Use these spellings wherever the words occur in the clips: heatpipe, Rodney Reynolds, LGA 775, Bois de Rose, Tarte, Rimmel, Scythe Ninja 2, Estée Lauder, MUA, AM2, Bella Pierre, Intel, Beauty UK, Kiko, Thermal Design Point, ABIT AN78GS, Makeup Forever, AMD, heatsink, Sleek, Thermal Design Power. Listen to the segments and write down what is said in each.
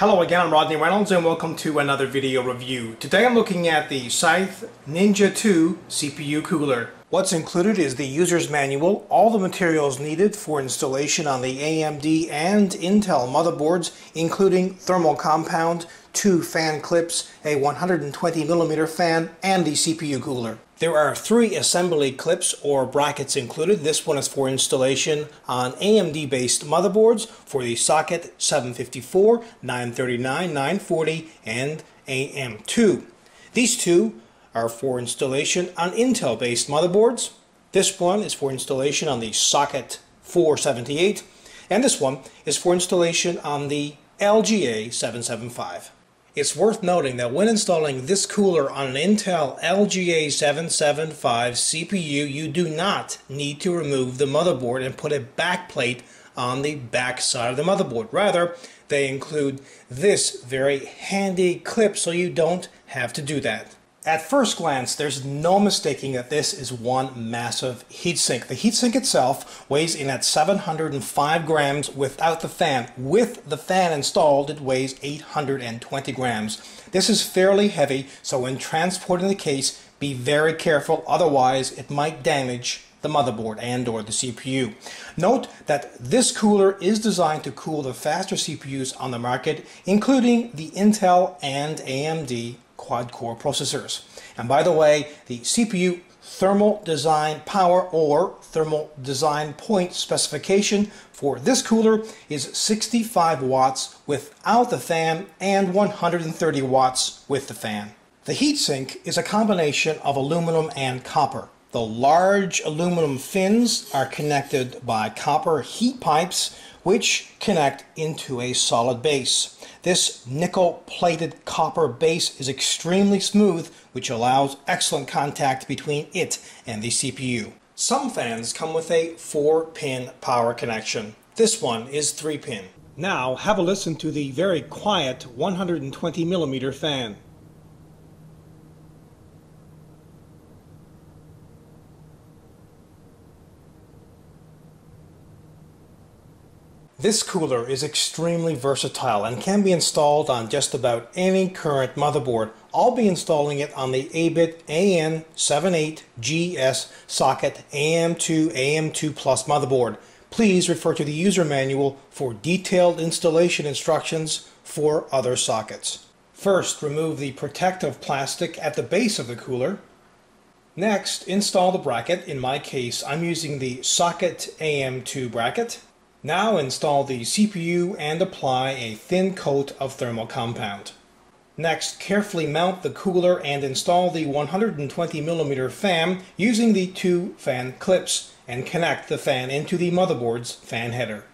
Hello again, I'm Rodney Reynolds and welcome to another video review. Today I'm looking at the Scythe Ninja 2 CPU cooler. What's included is the user's manual, all the materials needed for installation on the AMD and Intel motherboards, including thermal compound, 2 fan clips, a 120mm fan, and the CPU cooler. There are 3 assembly clips or brackets included. This one is for installation on AMD-based motherboards for the socket 754, 939, 940, and AM2. These 2 are for installation on Intel-based motherboards. This one is for installation on the socket 478, and this one is for installation on the LGA 775. It's worth noting that when installing this cooler on an Intel LGA 775 CPU, you do not need to remove the motherboard and put a backplate on the back side of the motherboard. Rather, they include this very handy clip so you don't have to do that. At first glance, there's no mistaking that this is one massive heatsink. The heatsink itself weighs in at 705 grams without the fan. With the fan installed, it weighs 820 grams. This is fairly heavy, so when transporting the case, be very careful, otherwise it might damage the motherboard and or the CPU. Note that this cooler is designed to cool the faster CPUs on the market, including the Intel and AMD quad-core processors. And by the way, the CPU thermal design power or thermal design point specification for this cooler is 65 watts without the fan and 130 watts with the fan. The heatsink is a combination of aluminum and copper. The large aluminum fins are connected by copper heat pipes which connect into a solid base. This nickel-plated copper base is extremely smooth, which allows excellent contact between it and the CPU. Some fans come with a 4-pin power connection. This one is 3-pin. Now have a listen to the very quiet 120mm fan. This cooler is extremely versatile and can be installed on just about any current motherboard. I'll be installing it on the ABIT AN78GS socket AM2, AM2 Plus motherboard. Please refer to the user manual for detailed installation instructions for other sockets. First, remove the protective plastic at the base of the cooler. Next, install the bracket. In my case, I'm using the socket AM2 bracket. Now install the CPU and apply a thin coat of thermal compound. Next, carefully mount the cooler and install the 120mm fan using the 2 fan clips and connect the fan into the motherboard's fan header.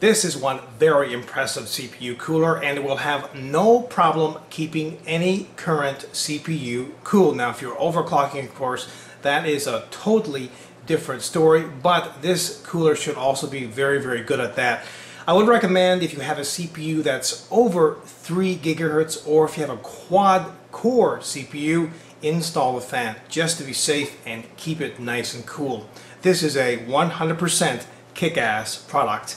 This is one very impressive CPU cooler and it will have no problem keeping any current CPU cool. Now if you're overclocking, of course, that is a totally different story, but this cooler should also be very, very good at that. I would recommend if you have a CPU that's over 3 gigahertz or if you have a quad-core CPU, install the fan just to be safe and keep it nice and cool. This is a 100% kick-ass product.